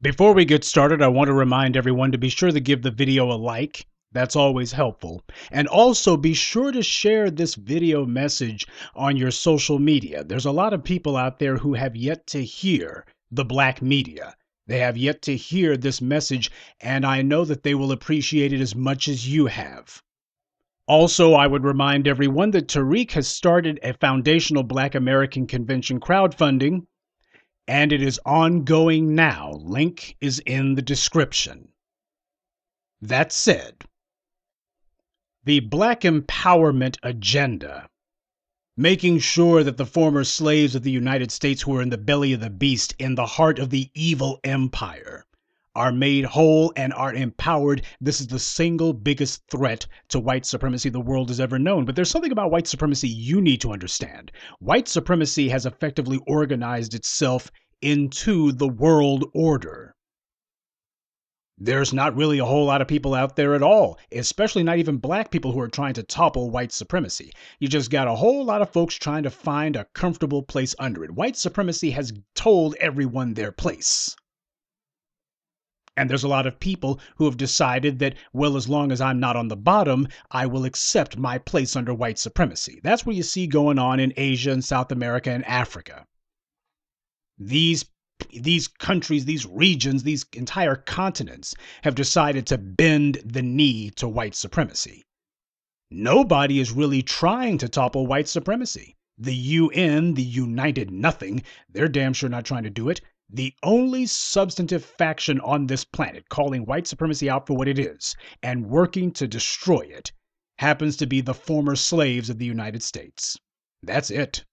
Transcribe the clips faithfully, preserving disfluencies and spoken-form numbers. Before we get started, I want to remind everyone to be sure to give the video a like. That's always helpful. And also be sure to share this video message on your social media. There's a lot of people out there who have yet to hear the black media. They have yet to hear this message, and I know that they will appreciate it as much as you have. Also, I would remind everyone that Tariq has started a foundational Black American Convention crowdfunding, and it is ongoing now. Link is in the description. That said, the Black Empowerment Agenda, making sure that the former slaves of the United States who were in the belly of the beast, in the heart of the evil empire, are made whole and are empowered. This is the single biggest threat to white supremacy the world has ever known. But there's something about white supremacy you need to understand. White supremacy has effectively organized itself into the world order. There's not really a whole lot of people out there at all, especially not even black people who are trying to topple white supremacy. You just got a whole lot of folks trying to find a comfortable place under it. White supremacy has told everyone their place. And there's a lot of people who have decided that, well, as long as I'm not on the bottom, I will accept my place under white supremacy. That's what you see going on in Asia and South America and Africa. These, these countries, these regions, these entire continents have decided to bend the knee to white supremacy. Nobody is really trying to topple white supremacy. The U N, the United Nothing, they're damn sure not trying to do it. The only substantive faction on this planet calling white supremacy out for what it is and working to destroy it happens to be the former slaves of the United States. That's it.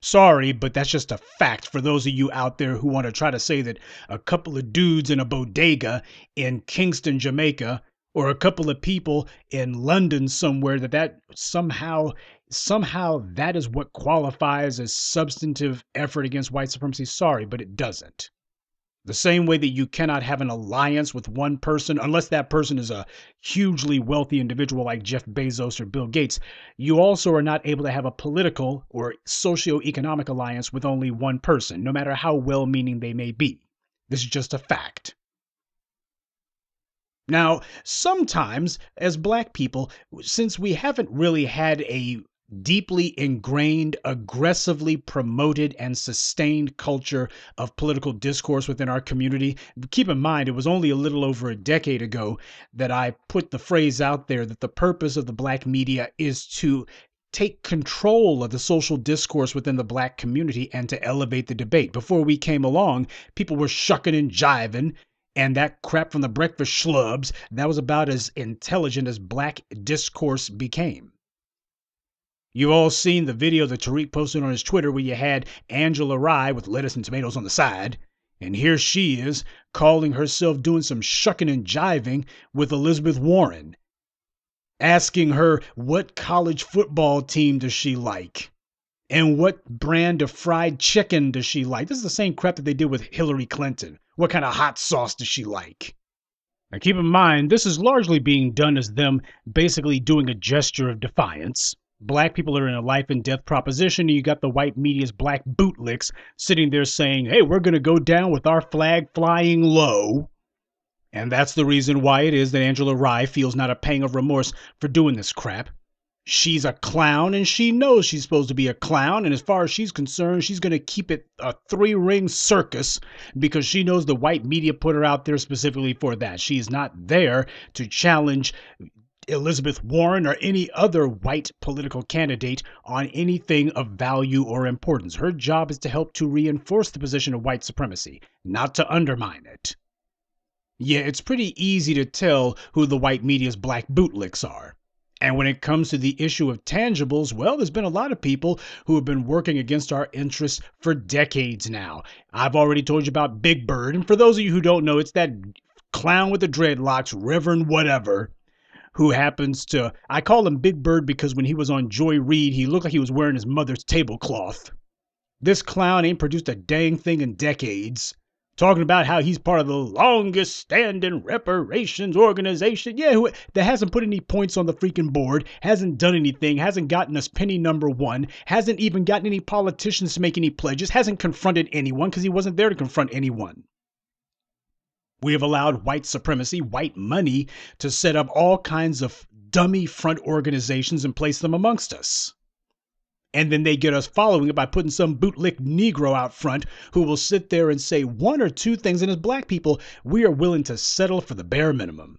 Sorry, but that's just a fact for those of you out there who want to try to say that a couple of dudes in a bodega in Kingston, Jamaica, or a couple of people in London somewhere, that that somehow... Somehow that is what qualifies as substantive effort against white supremacy. Sorry, but it doesn't. The same way that you cannot have an alliance with one person, unless that person is a hugely wealthy individual like Jeff Bezos or Bill Gates, you also are not able to have a political or socioeconomic alliance with only one person, no matter how well-meaning they may be. This is just a fact. Now, sometimes, as black people, since we haven't really had a deeply ingrained, aggressively promoted, and sustained culture of political discourse within our community. Keep in mind, it was only a little over a decade ago that I put the phrase out there that the purpose of the black media is to take control of the social discourse within the black community and to elevate the debate. Before we came along, people were shucking and jiving, and that crap from the breakfast schlubs, that was about as intelligent as black discourse became. You've all seen the video that Tariq posted on his Twitter where you had Angela Rye with lettuce and tomatoes on the side. And here she is calling herself doing some shucking and jiving with Elizabeth Warren. Asking her what college football team does she like? And what brand of fried chicken does she like? This is the same crap that they did with Hillary Clinton. What kind of hot sauce does she like? Now keep in mind, this is largely being done as them basically doing a gesture of defiance. Black people are in a life and death proposition, and you got the white media's black bootlicks sitting there saying, hey, we're going to go down with our flag flying low. And that's the reason why it is that Angela Rye feels not a pang of remorse for doing this crap. She's a clown, and she knows she's supposed to be a clown, and as far as she's concerned, she's going to keep it a three-ring circus because she knows the white media put her out there specifically for that. She's not there to challenge Elizabeth Warren or any other white political candidate on anything of value or importance. Her job is to help to reinforce the position of white supremacy, not to undermine it. Yeah, it's pretty easy to tell who the white media's black bootlicks are. And when it comes to the issue of tangibles, well, there's been a lot of people who have been working against our interests for decades now. I've already told you about Big Bird, and for those of you who don't know, it's that clown with the dreadlocks, Reverend whatever, who happens to, I call him Big Bird because when he was on Joy Reid, he looked like he was wearing his mother's tablecloth. This clown ain't produced a dang thing in decades. Talking about how he's part of the longest standing reparations organization. Yeah, who, that hasn't put any points on the freaking board, hasn't done anything, hasn't gotten us penny number one, hasn't even gotten any politicians to make any pledges, hasn't confronted anyone because he wasn't there to confront anyone. We have allowed white supremacy, white money, to set up all kinds of dummy front organizations and place them amongst us. And then they get us following it by putting some bootlick Negro out front who will sit there and say one or two things. And as black people, we are willing to settle for the bare minimum.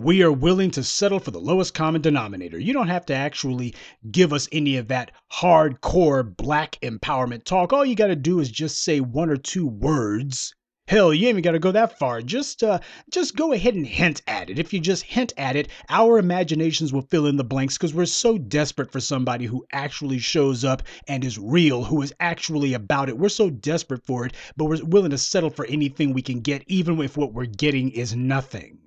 We are willing to settle for the lowest common denominator. You don't have to actually give us any of that hardcore black empowerment talk. All you got to do is just say one or two words. Hell, you ain't even got to go that far. Just uh, just go ahead and hint at it. If you just hint at it, our imaginations will fill in the blanks because we're so desperate for somebody who actually shows up and is real, who is actually about it. We're so desperate for it, but we're willing to settle for anything we can get, even if what we're getting is nothing.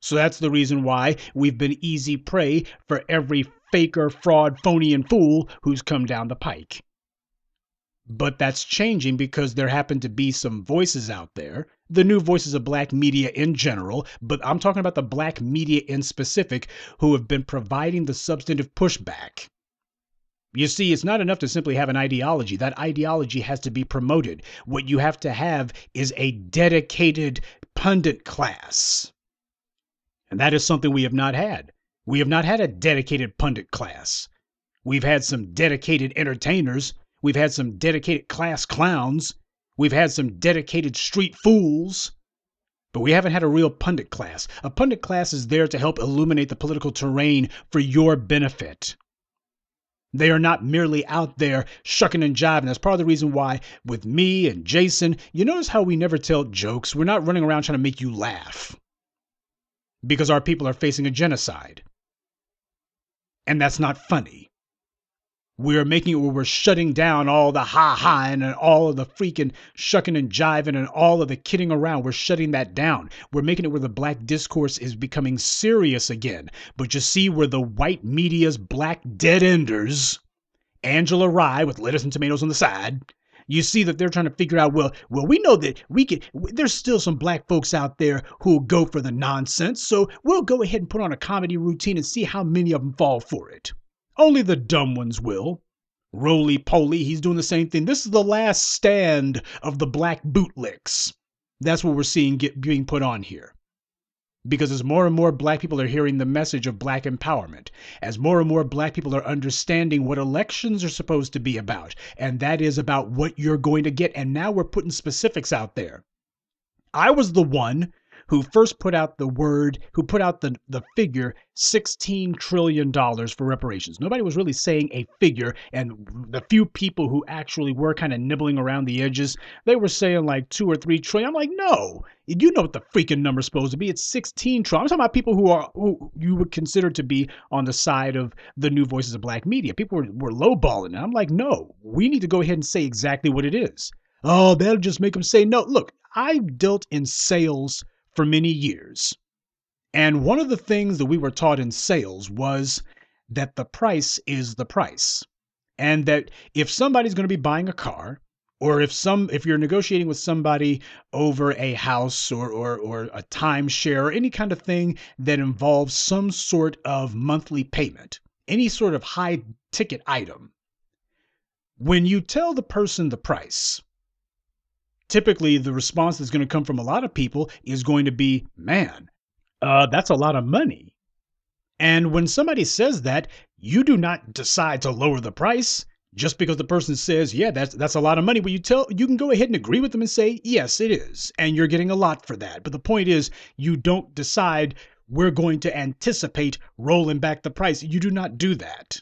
So that's the reason why we've been easy prey for every faker, fraud, phony, and fool who's come down the pike. But that's changing because there happen to be some voices out there, the new voices of black media in general, but I'm talking about the black media in specific, who have been providing the substantive pushback. You see, it's not enough to simply have an ideology. That ideology has to be promoted. What you have to have is a dedicated pundit class. And that is something we have not had. We have not had a dedicated pundit class. We've had some dedicated entertainers. We've had some dedicated class clowns. We've had some dedicated street fools. But we haven't had a real pundit class. A pundit class is there to help illuminate the political terrain for your benefit. They are not merely out there shucking and jiving. That's part of the reason why with me and Jason, you notice how we never tell jokes. We're not running around trying to make you laugh because our people are facing a genocide. And that's not funny. We're making it where we're shutting down all the ha-haing and all of the freaking shucking and jiving and all of the kidding around. We're shutting that down. We're making it where the black discourse is becoming serious again. But you see where the white media's black dead-enders, Angela Rye with lettuce and tomatoes on the side, you see that they're trying to figure out, well, well, we know that we can, there's still some black folks out there who'll go for the nonsense, so we'll go ahead and put on a comedy routine and see how many of them fall for it. Only the dumb ones will. Roly-poly, he's doing the same thing. This is the last stand of the black bootlicks. That's what we're seeing get, being put on here. Because as more and more black people are hearing the message of black empowerment, as more and more black people are understanding what elections are supposed to be about, and that is about what you're going to get, and now we're putting specifics out there. I was the one who first put out the word, who put out the, the figure sixteen trillion dollars for reparations. Nobody was really saying a figure, and the few people who actually were kind of nibbling around the edges, they were saying like two or three trillion. I'm like, no, you know what the freaking number's supposed to be. It's sixteen trillion. I'm talking about people who are who you would consider to be on the side of the new voices of black media. People were, were lowballing it. I'm like, no, we need to go ahead and say exactly what it is. Oh, that'll just make them say no. Look, I dealt in sales for many years. And one of the things that we were taught in sales was that the price is the price. And that if somebody's going to be buying a car, or if some if you're negotiating with somebody over a house or or or a timeshare or any kind of thing that involves some sort of monthly payment, any sort of high ticket item, when you tell the person the price, typically, the response that's going to come from a lot of people is going to be, man, uh, that's a lot of money. And when somebody says that, you do not decide to lower the price just because the person says, yeah, that's that's a lot of money. Well, you tell you can go ahead and agree with them and say, yes, it is. And you're getting a lot for that. But the point is, you don't decide we're going to anticipate rolling back the price. You do not do that.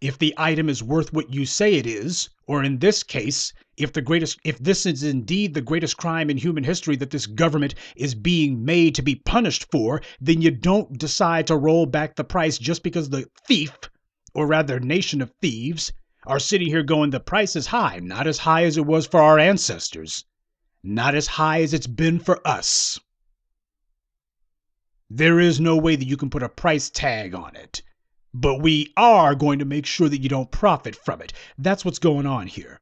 If the item is worth what you say it is, or in this case, if the greatest, if this is indeed the greatest crime in human history that this government is being made to be punished for, then you don't decide to roll back the price just because the thief, or rather nation of thieves, are sitting here going, the price is high, not as high as it was for our ancestors, not as high as it's been for us. There is no way that you can put a price tag on it. But we are going to make sure that you don't profit from it. That's what's going on here.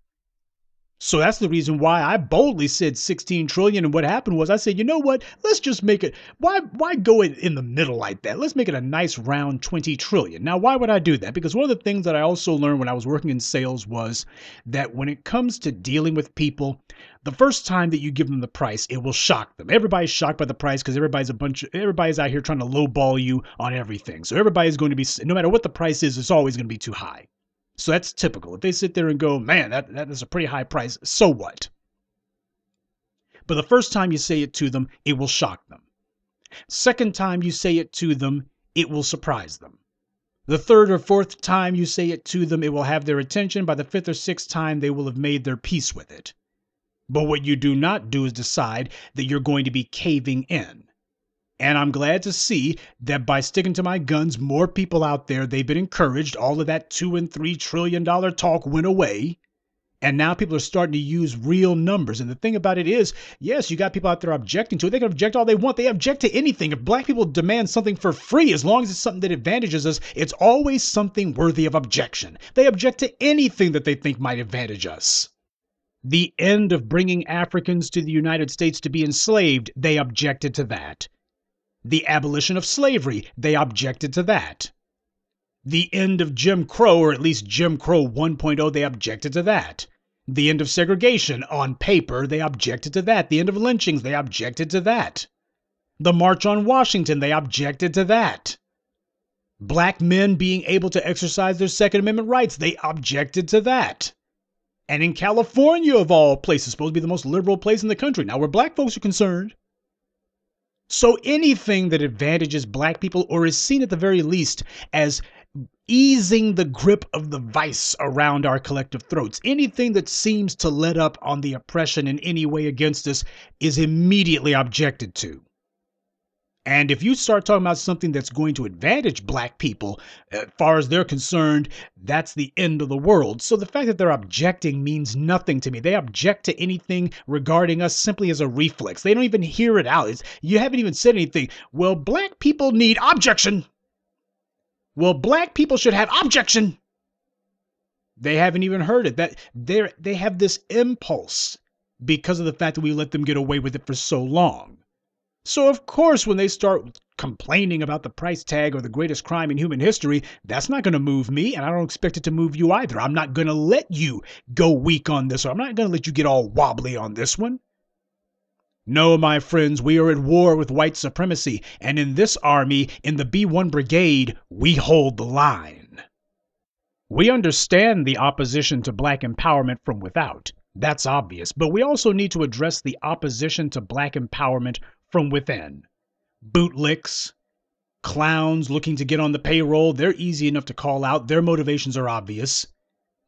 So that's the reason why I boldly said sixteen trillion. And what happened was I said, you know what, let's just make it, why why go it in the middle like that? Let's make it a nice round twenty trillion. Now, why would I do that? Because one of the things that I also learned when I was working in sales was that when it comes to dealing with people, the first time that you give them the price, it will shock them. Everybody's shocked by the price because everybody's a bunch of, everybody's out here trying to lowball you on everything. So everybody's going to be, no matter what the price is, it's always going to be too high. So that's typical. If they sit there and go, man, that, that is a pretty high price, so what? But the first time you say it to them, it will shock them. Second time you say it to them, it will surprise them. The third or fourth time you say it to them, it will have their attention. By the fifth or sixth time, they will have made their peace with it. But what you do not do is decide that you're going to be caving in. And I'm glad to see that by sticking to my guns, more people out there, they've been encouraged. All of that two and three trillion dollar talk went away. And now people are starting to use real numbers. And the thing about it is, yes, you got people out there objecting to it. They can object all they want. They object to anything. If black people demand something for free, as long as it's something that advantages us, it's always something worthy of objection. They object to anything that they think might advantage us. The end of bringing Africans to the United States to be enslaved, they objected to that. The abolition of slavery, they objected to that. The end of Jim Crow, or at least Jim Crow one point oh, they objected to that. The end of segregation, on paper, they objected to that. The end of lynchings, they objected to that. The March on Washington, they objected to that. Black men being able to exercise their Second Amendment rights, they objected to that. And in California, of all places, supposed to be the most liberal place in the country, now where black folks are concerned. So anything that advantages black people or is seen at the very least as easing the grip of the vice around our collective throats, anything that seems to let up on the oppression in any way against us is immediately objected to. And if you start talking about something that's going to advantage black people, as far as they're concerned, that's the end of the world. So the fact that they're objecting means nothing to me. They object to anything regarding us simply as a reflex. They don't even hear it out. It's, you haven't even said anything. Well, black people need objection. Well, black people should have objection. They haven't even heard it. That they're, they have this impulse because of the fact that we let them get away with it for so long. So, of course, when they start complaining about the price tag or the greatest crime in human history, that's not going to move me, and I don't expect it to move you either. I'm not going to let you go weak on this, or I'm not going to let you get all wobbly on this one. No, my friends, we are at war with white supremacy, and in this army, in the B one Brigade, we hold the line. We understand the opposition to black empowerment from without. That's obvious, but we also need to address the opposition to black empowerment from within. Bootlicks, clowns looking to get on the payroll, they're easy enough to call out. Their motivations are obvious.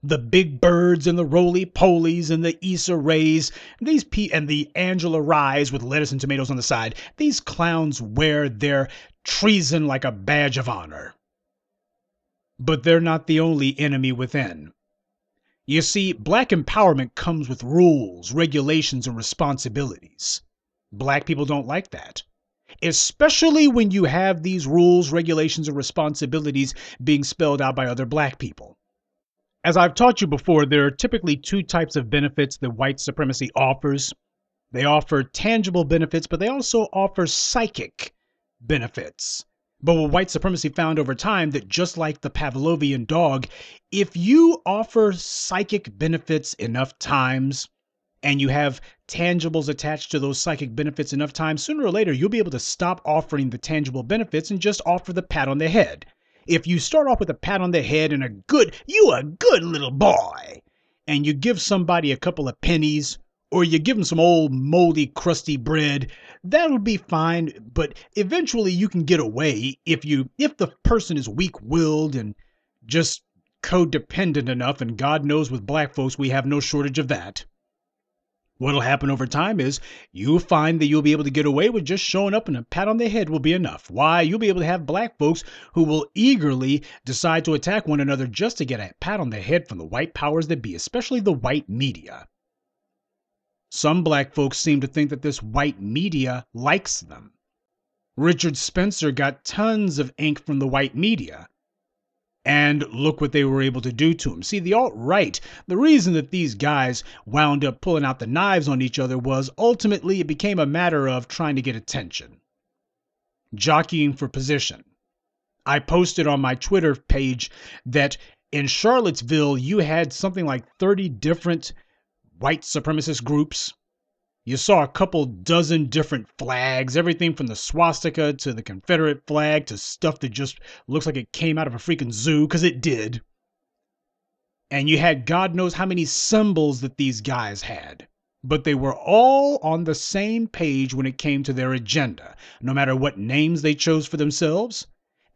The big birds and the roly-polies and the Issa Raes, these P and the Angela Ryes with lettuce and tomatoes on the side, these clowns wear their treason like a badge of honor. But they're not the only enemy within. You see, black empowerment comes with rules, regulations, and responsibilities. Black people don't like that, especially when you have these rules, regulations, and responsibilities being spelled out by other black people. As I've taught you before, there are typically two types of benefits that white supremacy offers. They offer tangible benefits, but they also offer psychic benefits. But what white supremacy found over time, that just like the Pavlovian dog, if you offer psychic benefits enough times, and you have tangibles attached to those psychic benefits enough time, sooner or later you'll be able to stop offering the tangible benefits and just offer the pat on the head. If you start off with a pat on the head and a good, you a good little boy, and you give somebody a couple of pennies, or you give them some old moldy, crusty bread, that'll be fine, but eventually you can get away if you, if the person is weak-willed and just codependent enough, and God knows with black folks we have no shortage of that. What'll happen over time is you'll find that you'll be able to get away with just showing up, and a pat on the head will be enough. Why? You'll be able to have black folks who will eagerly decide to attack one another just to get a pat on the head from the white powers that be, especially the white media. Some black folks seem to think that this white media likes them. Richard Spencer got tons of ink from the white media. And look what they were able to do to him. See, the alt-right, the reason that these guys wound up pulling out the knives on each other was ultimately it became a matter of trying to get attention, jockeying for position. I posted on my Twitter page that in Charlottesville, you had something like thirty different white supremacist groups. You saw a couple dozen different flags, everything from the swastika to the Confederate flag to stuff that just looks like it came out of a freaking zoo, because it did. And you had God knows how many symbols that these guys had. But they were all on the same page when it came to their agenda, no matter what names they chose for themselves,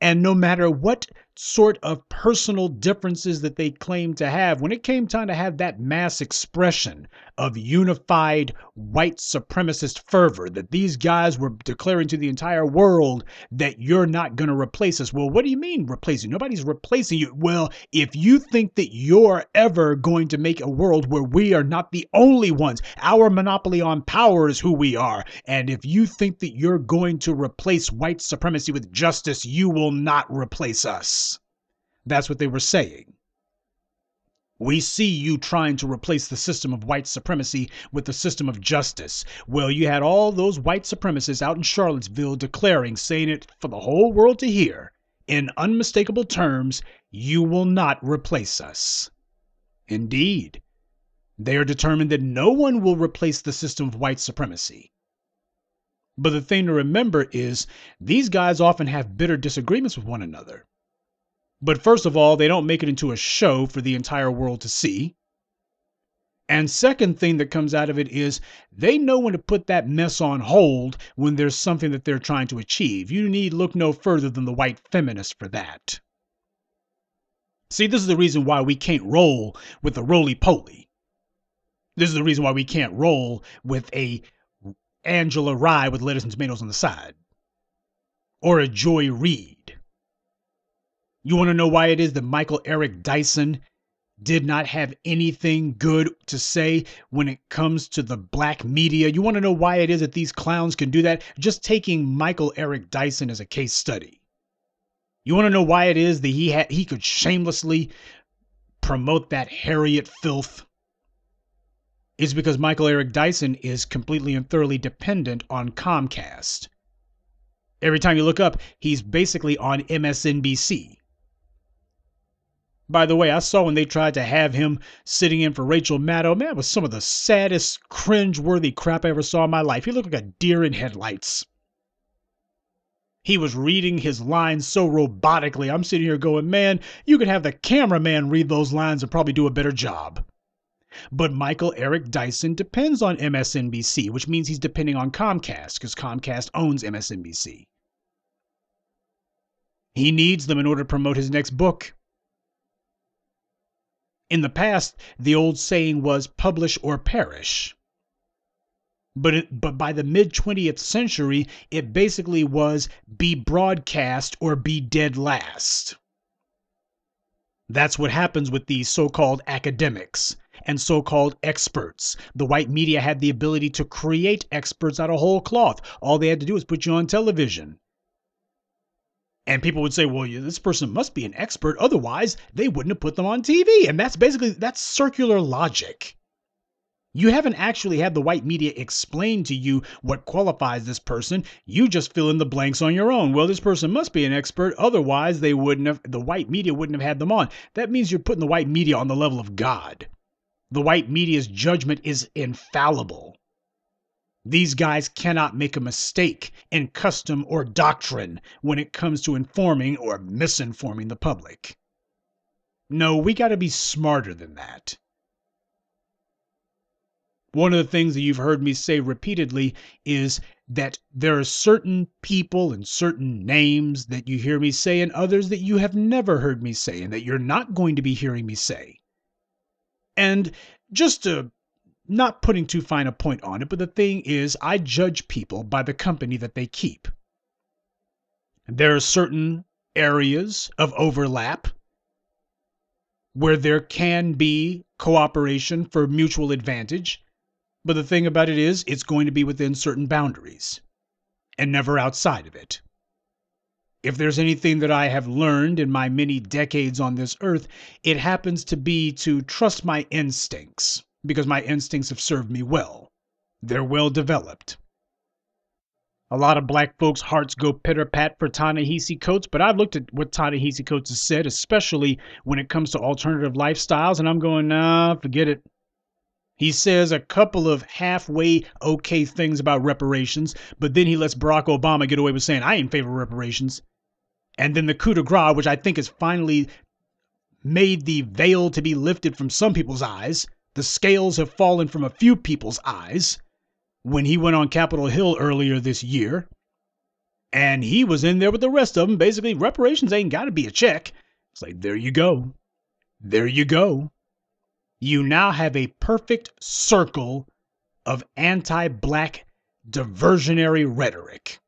and no matter what sort of personal differences that they claimed to have. When it came time to have that mass expression of unified white supremacist fervor that these guys were declaring to the entire world that you're not going to replace us. Well, what do you mean replacing? Nobody's replacing you. Well, if you think that you're ever going to make a world where we are not the only ones, our monopoly on power is who we are. And if you think that you're going to replace white supremacy with justice, you will not replace us. That's what they were saying. We see you trying to replace the system of white supremacy with the system of justice. Well, you had all those white supremacists out in Charlottesville declaring, saying it for the whole world to hear, in unmistakable terms, you will not replace us. Indeed, they are determined that no one will replace the system of white supremacy. But the thing to remember is these guys often have bitter disagreements with one another. But first of all, they don't make it into a show for the entire world to see. And second thing that comes out of it is they know when to put that mess on hold when there's something that they're trying to achieve. You need look no further than the white feminists for that. See, this is the reason why we can't roll with the roly-poly. This is the reason why we can't roll with a Angela Rye with lettuce and tomatoes on the side. Or a Joy Reid. You want to know why it is that Michael Eric Dyson did not have anything good to say when it comes to the black media? You want to know why it is that these clowns can do that? Just taking Michael Eric Dyson as a case study. You want to know why it is that he had he could shamelessly promote that Harriet filth? It's because Michael Eric Dyson is completely and thoroughly dependent on Comcast. Every time you look up, he's basically on M S N B C. By the way, I saw when they tried to have him sitting in for Rachel Maddow, man, it was some of the saddest, cringe-worthy crap I ever saw in my life. He looked like a deer in headlights. He was reading his lines so robotically. I'm sitting here going, man, you could have the cameraman read those lines and probably do a better job. But Michael Eric Dyson depends on M S N B C, which means he's depending on Comcast, because Comcast owns M S N B C. He needs them in order to promote his next book. In the past, the old saying was publish or perish. But, it, but by the mid-twentieth century, it basically was be broadcast or be dead last. That's what happens with these so-called academics and so-called experts. The white media had the ability to create experts out of whole cloth. All they had to do was put you on television. And people would say, well, this person must be an expert. Otherwise, they wouldn't have put them on T V. And that's basically, that's circular logic. You haven't actually had the white media explain to you what qualifies this person. You just fill in the blanks on your own. Well, this person must be an expert. Otherwise, they wouldn't have, the white media wouldn't have had them on. That means you're putting the white media on the level of God. The white media's judgment is infallible. These guys cannot make a mistake in custom or doctrine when it comes to informing or misinforming the public. No, we got to be smarter than that. One of the things that you've heard me say repeatedly is that there are certain people and certain names that you hear me say and others that you have never heard me say and that you're not going to be hearing me say. And just to not putting too fine a point on it, but the thing is, I judge people by the company that they keep. There are certain areas of overlap where there can be cooperation for mutual advantage, but the thing about it is, it's going to be within certain boundaries and never outside of it. If there's anything that I have learned in my many decades on this earth, it happens to be to trust my instincts, because my instincts have served me well. They're well developed. A lot of black folks' hearts go pitter-pat for Ta-Nehisi Coates, but I've looked at what Ta-Nehisi Coates has said, especially when it comes to alternative lifestyles, and I'm going, nah, forget it. He says a couple of halfway okay things about reparations, but then he lets Barack Obama get away with saying, I ain't in favor of reparations. And then the coup de grace, which I think has finally made the veil to be lifted from some people's eyes. The scales have fallen from a few people's eyes when he went on Capitol Hill earlier this year. And he was in there with the rest of them. Basically, reparations ain't got to be a check. It's like, there you go. There you go. You now have a perfect circle of anti-black diversionary rhetoric.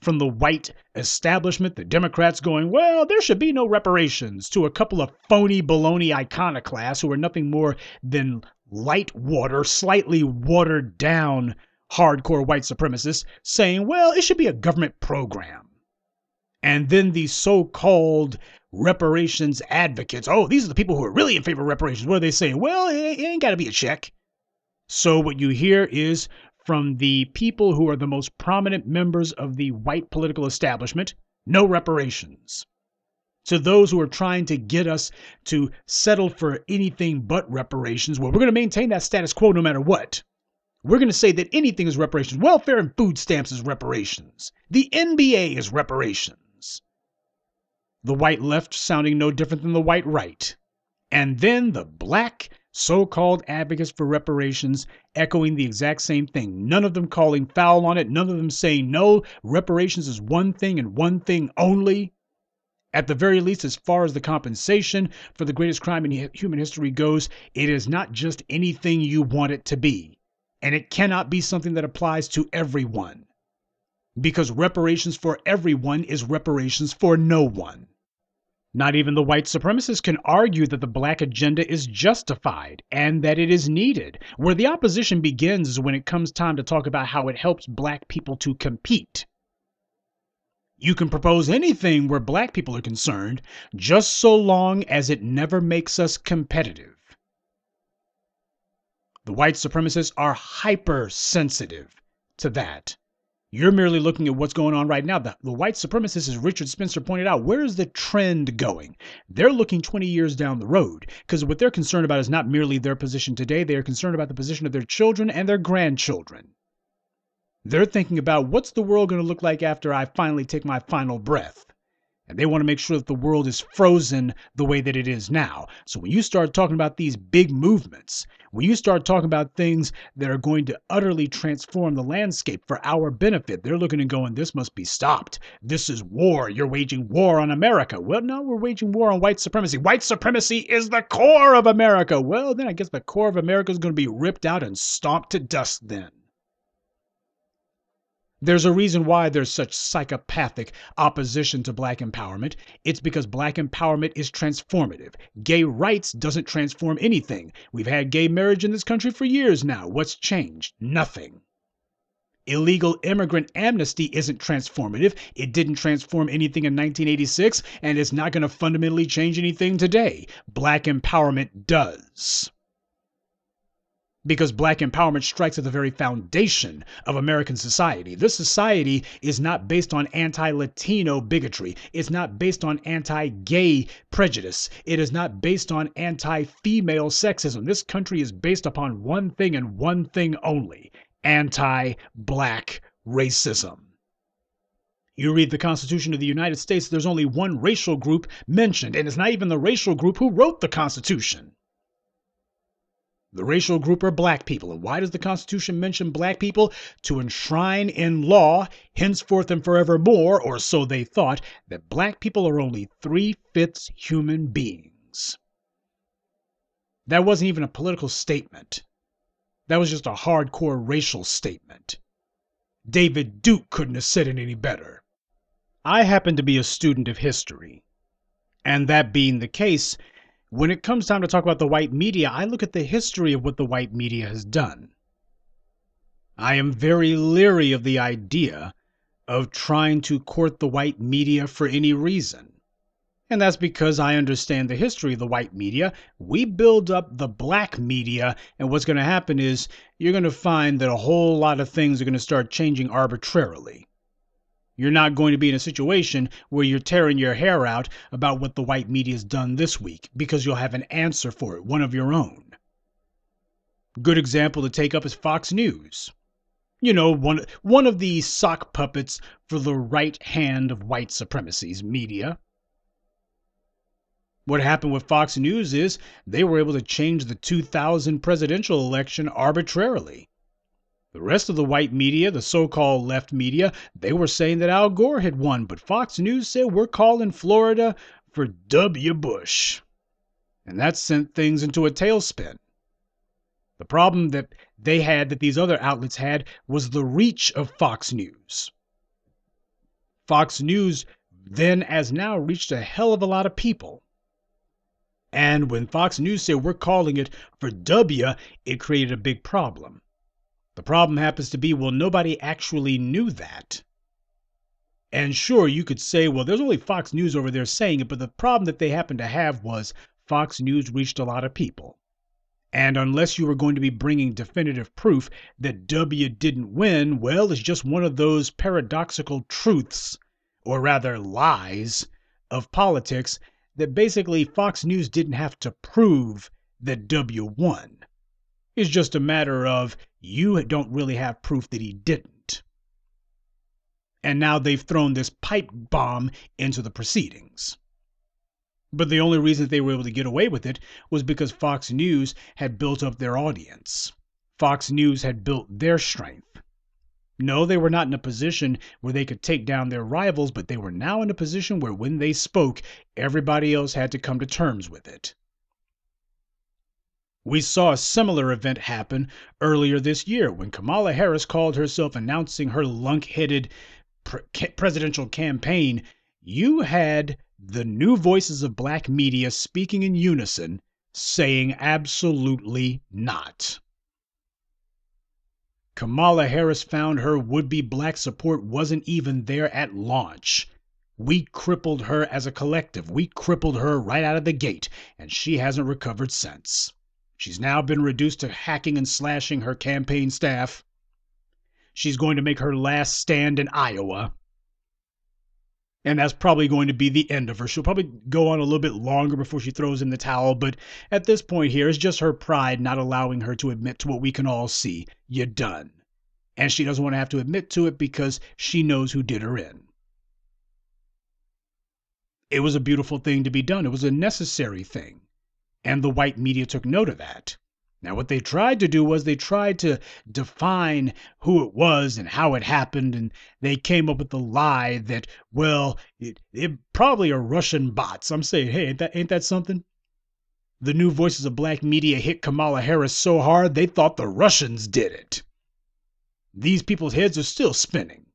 From the white establishment, the Democrats going, well, there should be no reparations, to a couple of phony baloney iconoclasts who are nothing more than light water, slightly watered down hardcore white supremacists saying, well, it should be a government program. And then the so-called reparations advocates, oh, these are the people who are really in favor of reparations. What are they saying? Well, it ain't got to be a check. So what you hear is, from the people who are the most prominent members of the white political establishment, no reparations. To those who are trying to get us to settle for anything but reparations, well, we're going to maintain that status quo no matter what. We're going to say that anything is reparations. Welfare and food stamps is reparations. The N B A is reparations. The white left sounding no different than the white right. And then the black so-called advocates for reparations echoing the exact same thing. None of them calling foul on it. None of them saying, no, reparations is one thing and one thing only. At the very least, as far as the compensation for the greatest crime in human history goes, it is not just anything you want it to be. And it cannot be something that applies to everyone. Because reparations for everyone is reparations for no one. Not even the white supremacists can argue that the black agenda is justified and that it is needed. Where the opposition begins is when it comes time to talk about how it helps black people to compete. You can propose anything where black people are concerned, just so long as it never makes us competitive. The white supremacists are hypersensitive to that. You're merely looking at what's going on right now. The, the white supremacists, as Richard Spencer pointed out, where is the trend going? They're looking twenty years down the road, because what they're concerned about is not merely their position today. They are concerned about the position of their children and their grandchildren. They're thinking about what's the world going to look like after I finally take my final breath. And they want to make sure that the world is frozen the way that it is now. So when you start talking about these big movements, when you start talking about things that are going to utterly transform the landscape for our benefit, they're looking and going, this must be stopped. This is war. You're waging war on America. Well, no, we're waging war on white supremacy. White supremacy is the core of America. Well, then I guess the core of America is going to be ripped out and stomped to dust then. There's a reason why there's such psychopathic opposition to black empowerment. It's because black empowerment is transformative. Gay rights doesn't transform anything. We've had gay marriage in this country for years now. What's changed? Nothing. Illegal immigrant amnesty isn't transformative. It didn't transform anything in nineteen eighty-six, and it's not going to fundamentally change anything today. Black empowerment does. Because black empowerment strikes at the very foundation of American society. This society is not based on anti-Latino bigotry. It's not based on anti-gay prejudice. It is not based on anti-female sexism. This country is based upon one thing and one thing only: anti-black racism. You read the Constitution of the United States, there's only one racial group mentioned, and it's not even the racial group who wrote the Constitution. The racial group are black people. And why does the Constitution mention black people? To enshrine in law, henceforth and forevermore, or so they thought, that black people are only three-fifths human beings. That wasn't even a political statement. That was just a hardcore racial statement. David Duke couldn't have said it any better. I happen to be a student of history. And that being the case, when it comes time to talk about the white media, I look at the history of what the white media has done. I am very leery of the idea of trying to court the white media for any reason. And that's because I understand the history of the white media. We build up the black media, and what's going to happen is you're going to find that a whole lot of things are going to start changing arbitrarily. You're not going to be in a situation where you're tearing your hair out about what the white media's done this week, because you'll have an answer for it, one of your own. Good example to take up is Fox News. You know, one, one of the sock puppets for the right hand of white supremacy's media. What happened with Fox News is they were able to change the two thousand presidential election arbitrarily. The rest of the white media, the so-called left media, they were saying that Al Gore had won, but Fox News said, we're calling Florida for W. Bush. And that sent things into a tailspin. The problem that they had, that these other outlets had, was the reach of Fox News. Fox News then, as now, reached a hell of a lot of people. And when Fox News said, we're calling it for W, it created a big problem. The problem happens to be, well, nobody actually knew that. And sure, you could say, well, there's only Fox News over there saying it, but the problem that they happened to have was Fox News reached a lot of people. And unless you were going to be bringing definitive proof that W didn't win, well, it's just one of those paradoxical truths, or rather lies, of politics that basically Fox News didn't have to prove that W won. It's just a matter of you don't really have proof that he didn't. And now they've thrown this pipe bomb into the proceedings. But the only reason they were able to get away with it was because Fox News had built up their audience. Fox News had built their strength. No, they were not in a position where they could take down their rivals, but they were now in a position where when they spoke, everybody else had to come to terms with it. We saw a similar event happen earlier this year when Kamala Harris called herself announcing her lunk-headed pre- presidential campaign. You had the new voices of black media speaking in unison, saying absolutely not. Kamala Harris found her would-be black support wasn't even there at launch. We crippled her as a collective. We crippled her right out of the gate, and she hasn't recovered since. She's now been reduced to hacking and slashing her campaign staff. She's going to make her last stand in Iowa. And that's probably going to be the end of her. She'll probably go on a little bit longer before she throws in the towel. But at this point here, it's just her pride not allowing her to admit to what we can all see. You're done. And she doesn't want to have to admit to it because she knows who did her in. It was a beautiful thing to be done. It was a necessary thing. And the white media took note of that. Now, what they tried to do was they tried to define who it was and how it happened, and they came up with the lie that, well, it, it probably are Russian bots. I'm saying, hey, ain't that, ain't that something? The new voices of black media hit Kamala Harris so hard they thought the Russians did it. These people's heads are still spinning.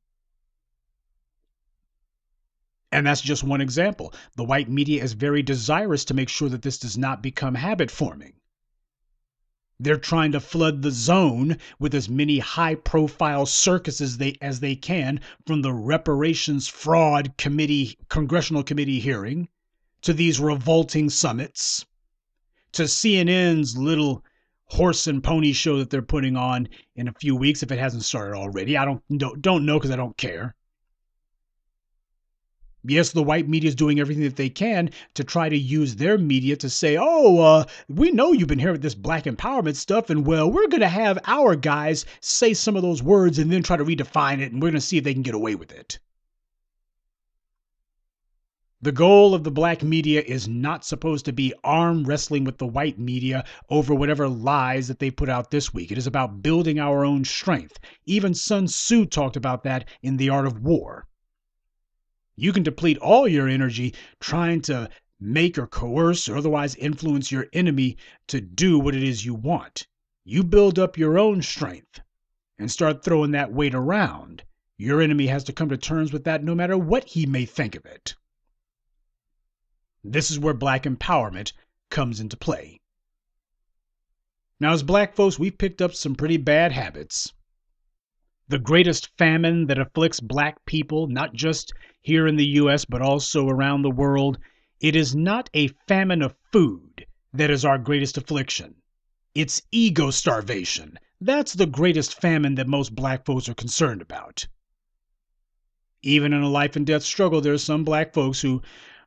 And that's just one example. The white media is very desirous to make sure that this does not become habit-forming. They're trying to flood the zone with as many high-profile circuses they, as they can, from the reparations fraud committee, congressional committee hearing, to these revolting summits, to C N N's little horse and pony show that they're putting on in a few weeks, if it hasn't started already. I don't, don't know because I don't care. Yes, the white media is doing everything that they can to try to use their media to say, oh, uh, we know you've been hearing this black empowerment stuff, and, well, we're going to have our guys say some of those words and then try to redefine it, and we're going to see if they can get away with it. The goal of the black media is not supposed to be arm wrestling with the white media over whatever lies that they put out this week. It is about building our own strength. Even Sun Tzu talked about that in The Art of War. You can deplete all your energy trying to make or coerce or otherwise influence your enemy to do what it is you want. You build up your own strength and start throwing that weight around. Your enemy has to come to terms with that no matter what he may think of it. This is where black empowerment comes into play. Now, as black folks, we've picked up some pretty bad habits. the greatest famine that afflicts black people, not just here in the U S, but also around the world. It is not a famine of food that is our greatest affliction. It's ego starvation. That's the greatest famine that most black folks are concerned about. Even in a life and death struggle, there are some black folks who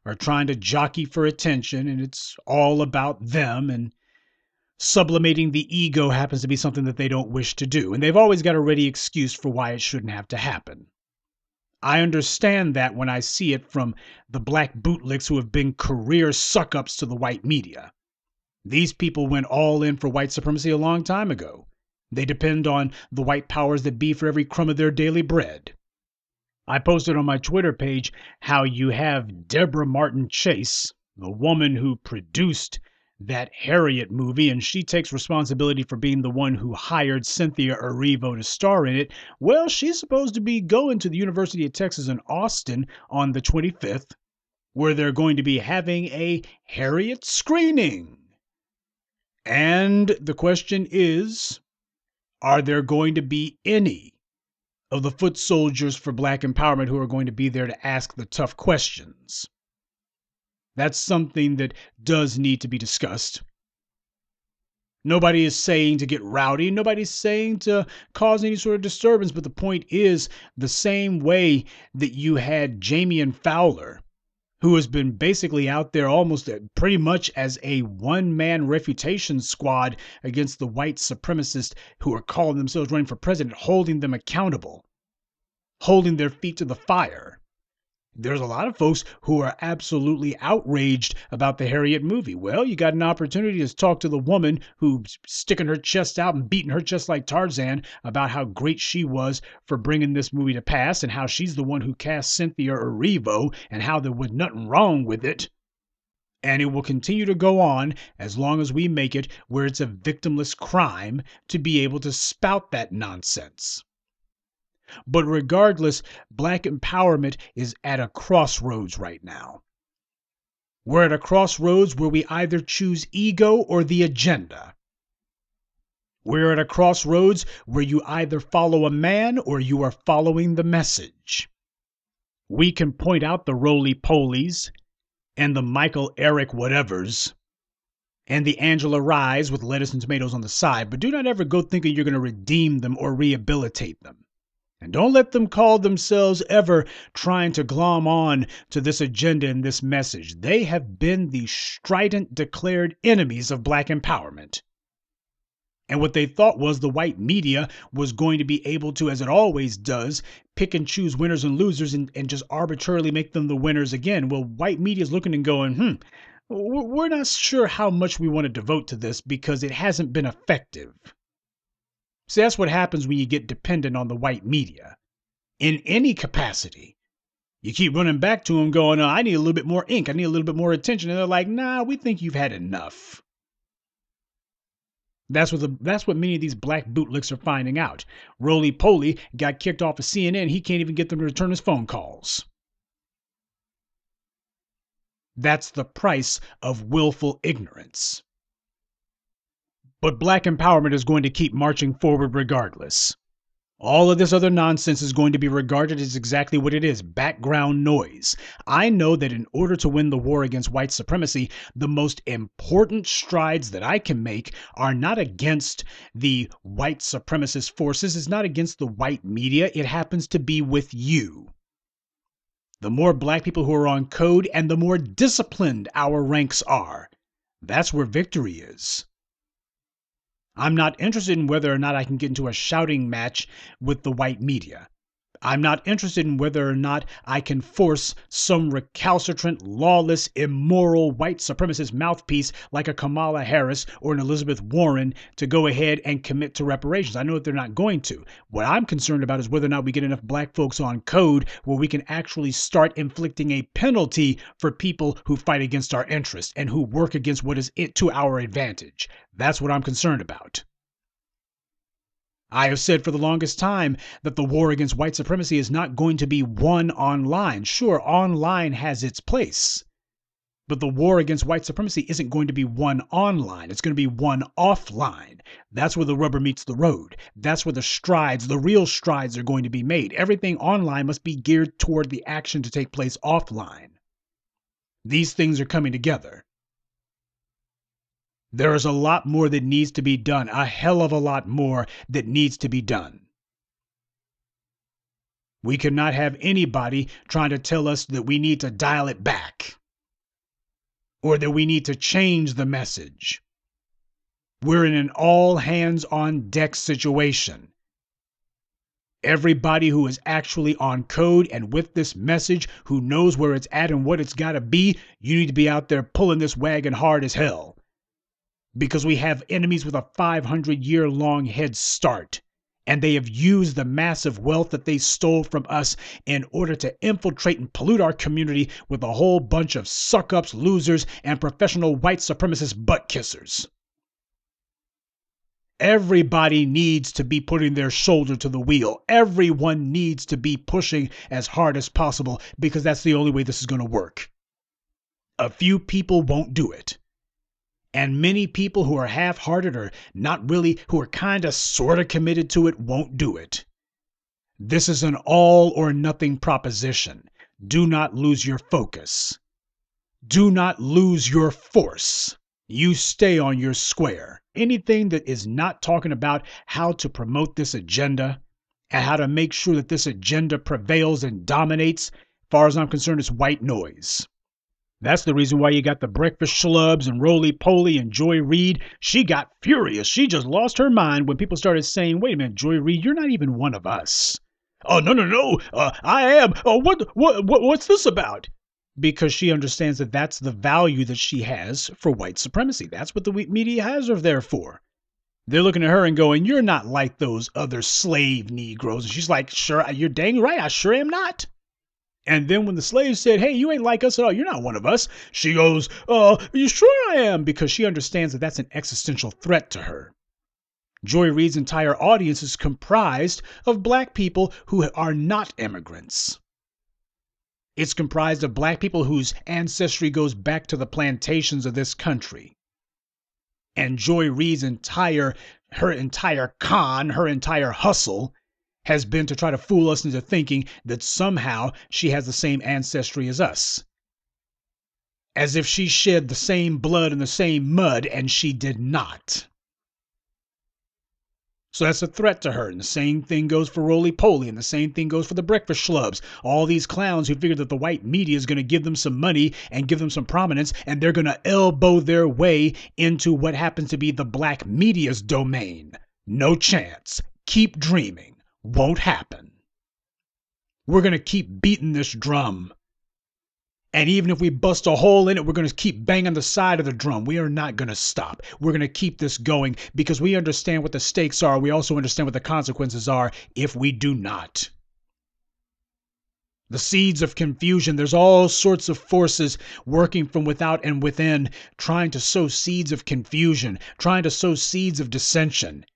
are trying to jockey for attention, and it's all about them, and sublimating the ego happens to be something that they don't wish to do, and they've always got a ready excuse for why it shouldn't have to happen. I understand that when I see it from the black bootlicks who have been career suck-ups to the white media. These people went all in for white supremacy a long time ago. They depend on the white powers that be for every crumb of their daily bread. I posted on my Twitter page how you have Deborah Martin Chase, the woman who produced that Harriet movie, and she takes responsibility for being the one who hired Cynthia Erivo to star in it. Well, she's supposed to be going to the University of Texas in Austin on the twenty-fifth, where they're going to be having a Harriet screening. And the question is, are there going to be any of the foot soldiers for black empowerment who are going to be there to ask the tough questions? That's something that does need to be discussed. Nobody is saying to get rowdy. Nobody's saying to cause any sort of disturbance. But the point is, the same way that you had Jamie Fowler, who has been basically out there almost pretty much as a one-man refutation squad against the white supremacists who are calling themselves running for president, holding them accountable, holding their feet to the fire. There's a lot of folks who are absolutely outraged about the Harriet movie. Well, you got an opportunity to talk to the woman who's sticking her chest out and beating her chest like Tarzan about how great she was for bringing this movie to pass and how she's the one who cast Cynthia Erivo and how there was nothing wrong with it. And it will continue to go on as long as we make it where it's a victimless crime to be able to spout that nonsense. But regardless, black empowerment is at a crossroads right now. We're at a crossroads where we either choose ego or the agenda. We're at a crossroads where you either follow a man or you are following the message. We can point out the roly-polies and the Michael Eric whatevers and the Angela Rye's with lettuce and tomatoes on the side, but do not ever go thinking you're going to redeem them or rehabilitate them. And don't let them call themselves ever trying to glom on to this agenda and this message. They have been the strident declared enemies of black empowerment. And what they thought was the white media was going to be able to, as it always does, pick and choose winners and losers and, and just arbitrarily make them the winners again. Well, white media is looking and going, hmm, we're not sure how much we want to devote to this because it hasn't been effective. See, that's what happens when you get dependent on the white media in any capacity. You keep running back to them going, oh, I need a little bit more ink. I need a little bit more attention. And they're like, nah, we think you've had enough. That's what, the, that's what many of these black bootlicks are finding out. Roly-poly got kicked off of C N N. He can't even get them to return his phone calls. That's the price of willful ignorance. But black empowerment is going to keep marching forward regardless. All of this other nonsense is going to be regarded as exactly what it is, background noise. I know that in order to win the war against white supremacy, the most important strides that I can make are not against the white supremacist forces. It's not against the white media. It happens to be with you. The more black people who are on code and the more disciplined our ranks are, that's where victory is. I'm not interested in whether or not I can get into a shouting match with the white media. I'm not interested in whether or not I can force some recalcitrant, lawless, immoral white supremacist mouthpiece like a Kamala Harris or an Elizabeth Warren to go ahead and commit to reparations. I know that they're not going to. What I'm concerned about is whether or not we get enough black folks on code where we can actually start inflicting a penalty for people who fight against our interests and who work against what is it to our advantage. That's what I'm concerned about. I have said for the longest time that the war against white supremacy is not going to be won online. Sure, online has its place. But the war against white supremacy isn't going to be one online. It's going to be one offline. That's where the rubber meets the road. That's where the strides, the real strides, are going to be made. Everything online must be geared toward the action to take place offline. These things are coming together. There is a lot more that needs to be done, a hell of a lot more that needs to be done. We cannot have anybody trying to tell us that we need to dial it back, or that we need to change the message. We're in an all-hands-on-deck situation. Everybody who is actually on code and with this message, who knows where it's at and what it's got to be, you need to be out there pulling this wagon hard as hell. Because we have enemies with a five hundred year long head start, and they have used the massive wealth that they stole from us in order to infiltrate and pollute our community with a whole bunch of suck-ups, losers, and professional white supremacist butt-kissers. Everybody needs to be putting their shoulder to the wheel. Everyone needs to be pushing as hard as possible, because that's the only way this is going to work. A few people won't do it. And many people who are half-hearted, or not really, who are kind of sort of committed to it, won't do it. This is an all-or-nothing proposition. Do not lose your focus. Do not lose your force. You stay on your square. Anything that is not talking about how to promote this agenda and how to make sure that this agenda prevails and dominates, far as I'm concerned, is white noise. That's the reason why you got the breakfast schlubs and roly-poly and Joy Reid. She got furious. She just lost her mind when people started saying, wait a minute, Joy Reid, you're not even one of us. Oh, no, no, no, uh, I am. Oh, what, what, what, what's this about? Because she understands that that's the value that she has for white supremacy. That's what the media has her there for. They're looking at her and going, you're not like those other slave Negroes. And she's like, sure, you're dang right, I sure am not. And then when the slaves said, hey, you ain't like us at all, you're not one of us, she goes, oh, you sure I am, because she understands that that's an existential threat to her. Joy Reid's entire audience is comprised of black people who are not immigrants. It's comprised of black people whose ancestry goes back to the plantations of this country. And Joy Reid's entire, her entire con, her entire hustle, has been to try to fool us into thinking that somehow she has the same ancestry as us. As if she shed the same blood and the same mud, and she did not. So that's a threat to her, and the same thing goes for roly-poly, and the same thing goes for the breakfast schlubs. All these clowns who figure that the white media is going to give them some money and give them some prominence, and they're going to elbow their way into what happens to be the black media's domain. No chance. Keep dreaming. Won't happen. We're going to keep beating this drum. And even if we bust a hole in it, we're going to keep banging the side of the drum. We are not going to stop. We're going to keep this going, because we understand what the stakes are. We also understand what the consequences are if we do not. The seeds of confusion. There's all sorts of forces working from without and within, trying to sow seeds of confusion, trying to sow seeds of dissension.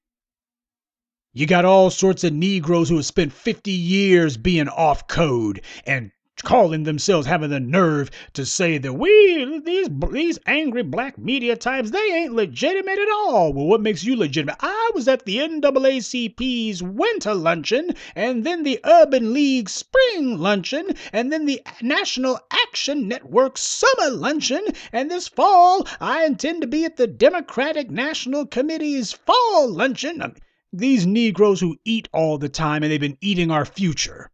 You got all sorts of Negroes who have spent fifty years being off code and calling themselves, having the nerve to say that we, these, these angry black media types, they ain't legitimate at all. Well, what makes you legitimate? I was at the N double A C P's winter luncheon, and then the Urban League spring luncheon, and then the National Action Network summer luncheon, and this fall I intend to be at the Democratic National Committee's fall luncheon. I mean, these Negroes who eat all the time, and they've been eating our future.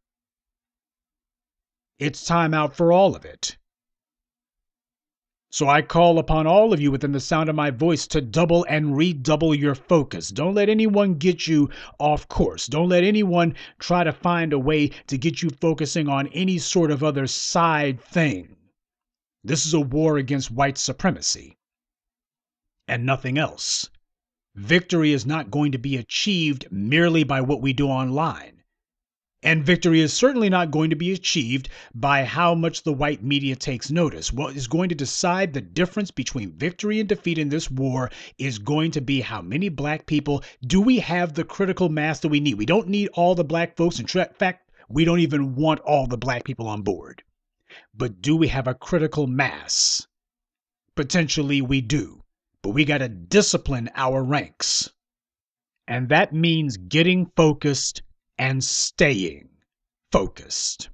It's time out for all of it. So I call upon all of you within the sound of my voice to double and redouble your focus. Don't let anyone get you off course. Don't let anyone try to find a way to get you focusing on any sort of other side thing. This is a war against white supremacy and nothing else. Victory is not going to be achieved merely by what we do online. And victory is certainly not going to be achieved by how much the white media takes notice. What is going to decide the difference between victory and defeat in this war is going to be how many black people do we have the critical mass that we need. We don't need all the black folks. In fact, we don't even want all the black people on board. But do we have a critical mass potentially we do, but we got to discipline our ranks. And that means getting focused and staying focused.